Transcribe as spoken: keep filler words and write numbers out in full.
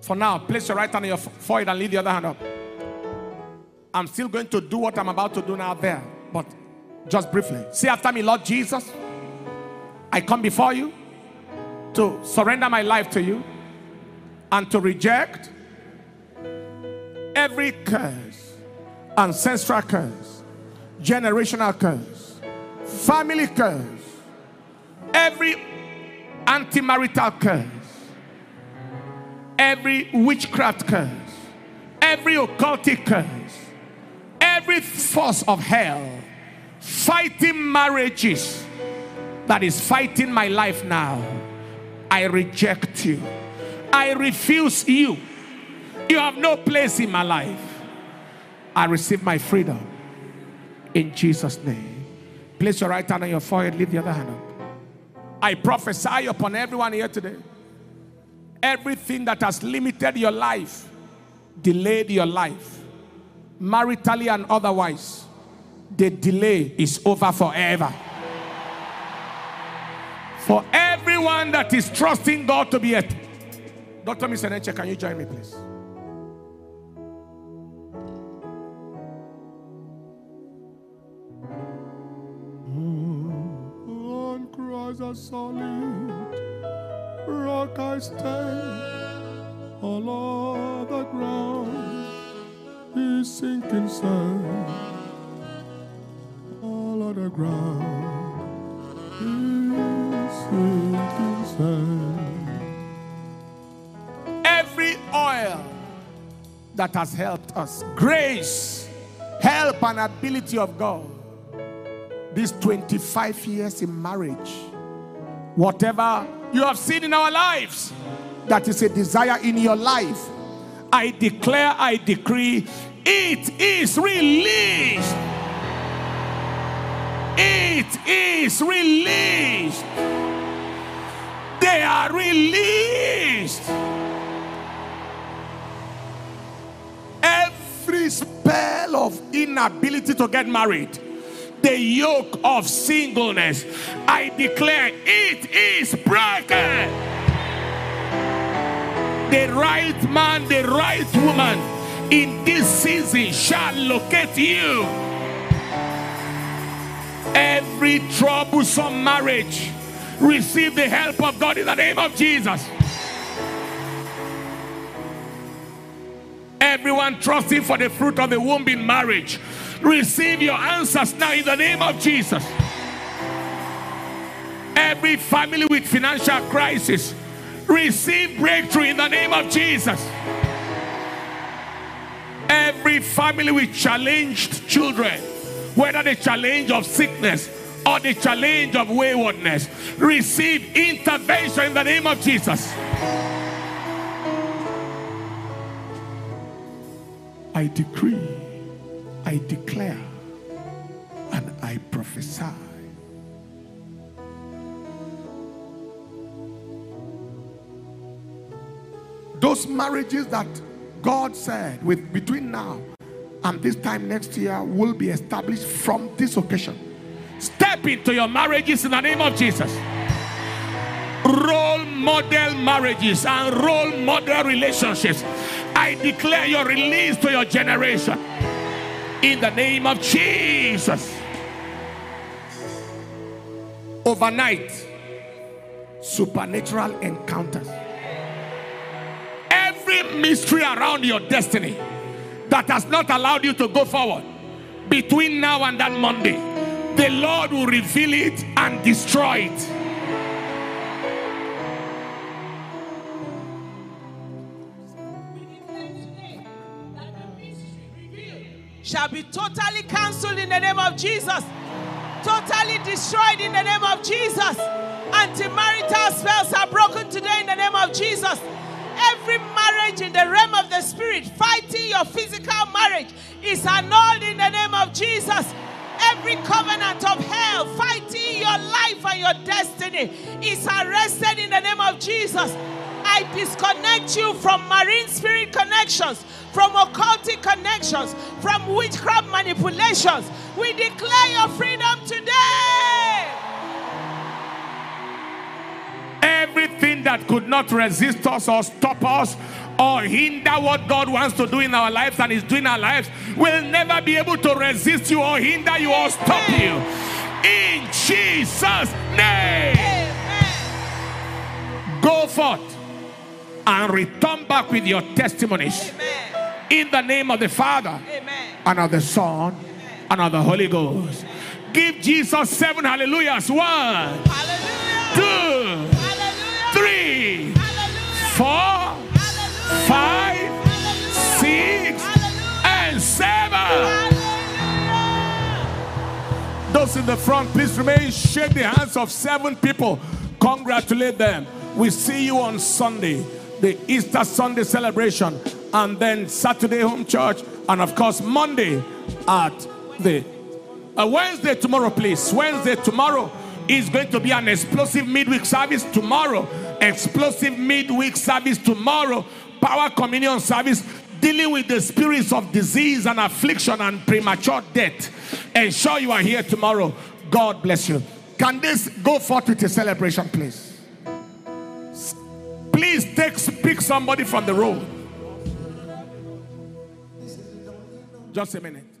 For now, place your right hand on your forehead and lead the other hand up. I'm still going to do what I'm about to do now there, but just briefly. Say after me, Lord Jesus, I come before you to surrender my life to you and to reject every curse, ancestral curse, generational curse, family curse, every anti-marital curse, every witchcraft curse, every occultic curse, every force of hell fighting marriages that is fighting my life now. I reject you. I refuse you. You have no place in my life. I receive my freedom in Jesus' name. Place your right hand on your forehead, leave the other hand up. I prophesy upon everyone here today. Everything that has limited your life, delayed your life, maritally and otherwise, the delay is over forever. For everyone that is trusting God to be it. Doctor Miz Enenche, can you join me, please? On Christ a solid rock I stand, all other ground is sinking sand, all other ground is sinking sand. Every oil that has helped us, grace, help and ability of God, these twenty-five years in marriage, whatever you have seen in our lives that is a desire in your life, I declare, I decree, it is released. It is released. They are released. Every spell of inability to get married, the yoke of singleness, I declare it is broken. The right man, the right woman in this season shall locate you. Every troublesome marriage, receive the help of God in the name of Jesus. Everyone trusting for the fruit of the womb in marriage, receive your answers now in the name of Jesus. Every family with financial crisis, receive breakthrough in the name of Jesus. Every family with challenged children, whether the challenge of sickness or the challenge of waywardness, receive intervention in the name of Jesus. I decree, I declare, and I prophesy. Those marriages that God said with between now and this time next year will be established from this occasion. Step into your marriages in the name of Jesus. Role model marriages and role model relationships, I declare your release to your generation in the name of Jesus. Overnight, supernatural encounters. Every mystery around your destiny that has not allowed you to go forward, between now and that Monday, the Lord will reveal it and destroy it. Shall be totally cancelled in the name of Jesus. Totally destroyed in the name of Jesus. Anti-marital spells are broken today in the name of Jesus. Every marriage in the realm of the spirit fighting your physical marriage is annulled in the name of Jesus. Every covenant of hell fighting your life and your destiny is arrested in the name of Jesus. I disconnect you from marine spirit connections, from occultic connections, from witchcraft manipulations. We declare your freedom today. Everything that could not resist us or stop us or hinder what God wants to do in our lives and is doing our lives, will never be able to resist you or hinder you or stop you. In Jesus' name. Go forth and return back with your testimonies. In the name of the Father, and of the Son, and of the Holy Ghost. Give Jesus seven hallelujahs. One, hallelujah. Two, hallelujah. Three, hallelujah. Four, hallelujah. Five, hallelujah. Six, hallelujah. And seven. Hallelujah. Those in the front, please remain. Shake the hands of seven people. Congratulate them. We see you on Sunday, the Easter Sunday celebration, and then Saturday home church, and of course Monday at the uh, Wednesday tomorrow. Please, Wednesday tomorrow is going to be an explosive midweek service tomorrow, explosive midweek service tomorrow, power communion service dealing with the spirits of disease and affliction and premature death. Ensure you are here tomorrow. God bless you. Can this go forth with a celebration, please? Please take pick somebody from the road. Just a minute.